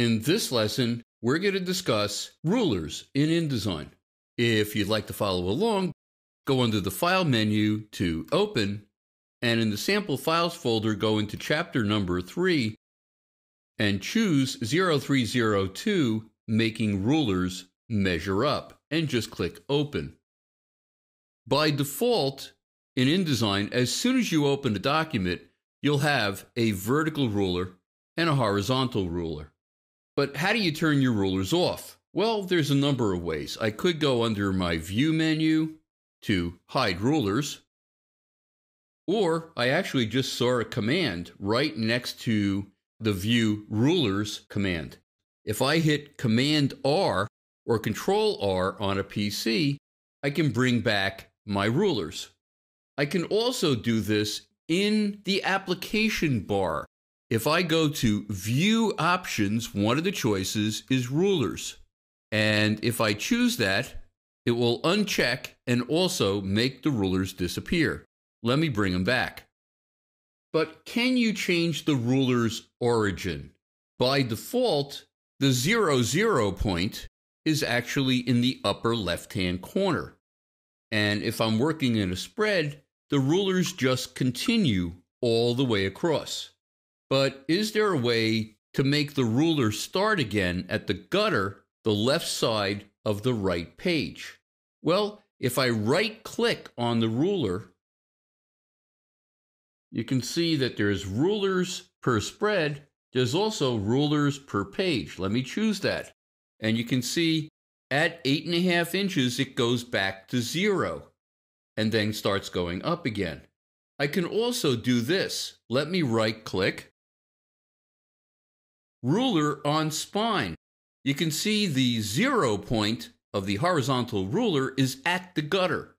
In this lesson, we're going to discuss rulers in InDesign. If you'd like to follow along, go under the File menu to Open, and in the Sample Files folder, go into Chapter Number 3 and choose 0302, Making Rulers Measure Up, and just click Open. By default, in InDesign, as soon as you open a document, you'll have a vertical ruler and a horizontal ruler. But how do you turn your rulers off? Well, there's a number of ways. I could go under my View menu to Hide Rulers, or I actually just saw a command right next to the View Rulers command. If I hit Command R or Control R on a PC, I can bring back my rulers. I can also do this in the application bar. If I go to View Options, one of the choices is Rulers. And if I choose that, it will uncheck and also make the rulers disappear. Let me bring them back. But can you change the ruler's origin? By default, the 00 point is actually in the upper left-hand corner. And if I'm working in a spread, the rulers just continue all the way across. But is there a way to make the ruler start again at the gutter, the left side of the right page? Well, if I right-click on the ruler, you can see that there's rulers per spread. There's also rulers per page. Let me choose that. And you can see at 8.5 inches, it goes back to 0 and then starts going up again. I can also do this. Let me right-click. Ruler on spine. You can see the 0 point of the horizontal ruler is at the gutter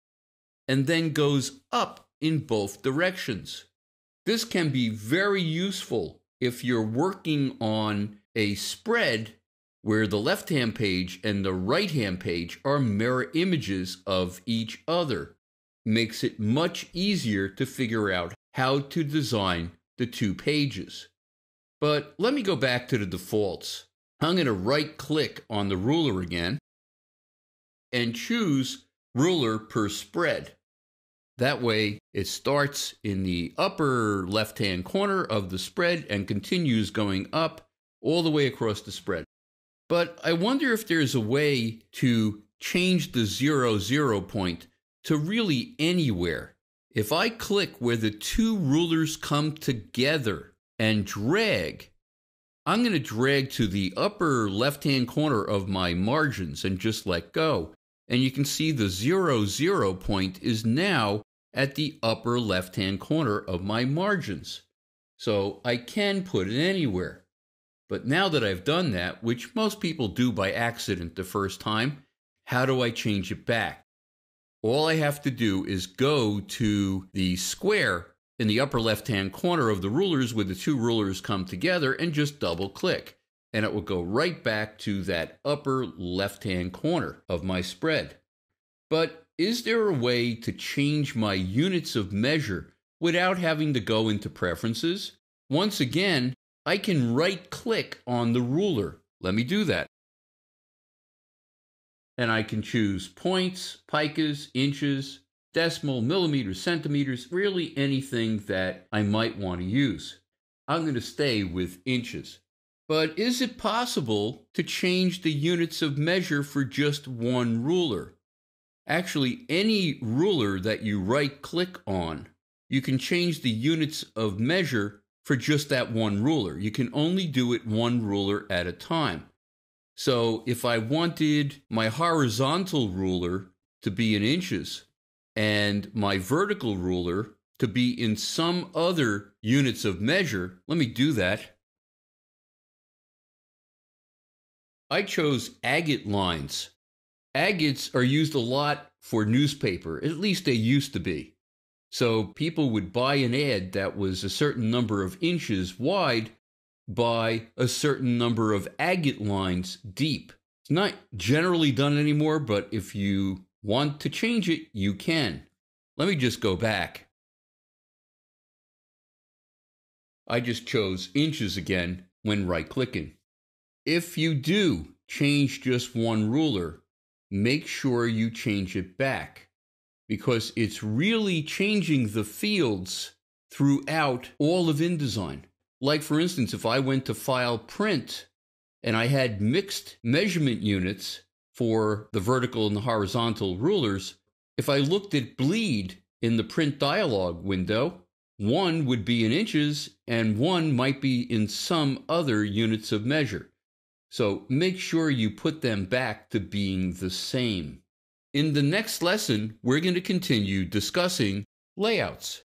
and then goes up in both directions. This can be very useful if you're working on a spread where the left-hand page and the right-hand page are mirror images of each other. Makes it much easier to figure out how to design the two pages. But let me go back to the defaults. I'm going to right-click on the ruler again and choose Ruler per Spread. That way, it starts in the upper left-hand corner of the spread and continues going up all the way across the spread. But I wonder if there's a way to change the 00 point to really anywhere. If I click where the two rulers come together and drag, I'm going to drag to the upper left-hand corner of my margins and just let go. And you can see the 00 point is now at the upper left-hand corner of my margins. So I can put it anywhere. But now that I've done that, which most people do by accident the first time, how do I change it back? All I have to do is go to the square in the upper left-hand corner of the rulers where the two rulers come together and just double-click, and it will go right back to that upper left-hand corner of my spread. But is there a way to change my units of measure without having to go into Preferences? Once again, I can right-click on the ruler. Let me do that. And I can choose points, picas, inches, decimal, millimeters, centimeters, really anything that I might want to use. I'm going to stay with inches. But is it possible to change the units of measure for just one ruler? Actually, any ruler that you right-click on, you can change the units of measure for just that one ruler. You can only do it one ruler at a time. So if I wanted my horizontal ruler to be in inches and my vertical ruler to be in some other units of measure, let me do that. I chose agate lines. Agates are used a lot for newspaper, at least they used to be. So people would buy an ad that was a certain number of inches wide by a certain number of agate lines deep. It's not generally done anymore, but if you want to change it, you can. Let me just go back. I just chose inches again when right-clicking. If you do change just one ruler, make sure you change it back, because it's really changing the fields throughout all of InDesign. Like, for instance, if I went to File, Print, and I had mixed measurement units for the vertical and the horizontal rulers, if I looked at Bleed in the Print dialog window, one would be in inches and one might be in some other units of measure. So make sure you put them back to being the same. In the next lesson, we're going to continue discussing layouts.